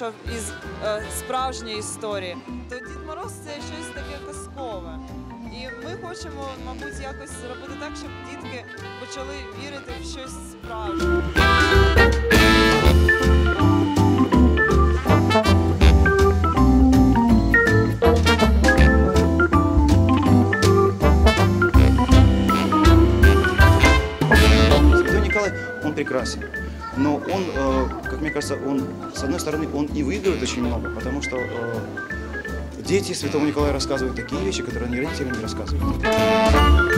вийшов із справжньої історії, то Дід Мороз – це щось таке казкове. І ми хочемо, мабуть, якось зробити так, щоб дітки почали вірити в щось справжнє. Святой Николай, он прекрасен. Но он, как мне кажется, с одной стороны, он и выигрывает очень много, потому что дети Святому Николаю рассказывают такие вещи, которые они родителям не рассказывают.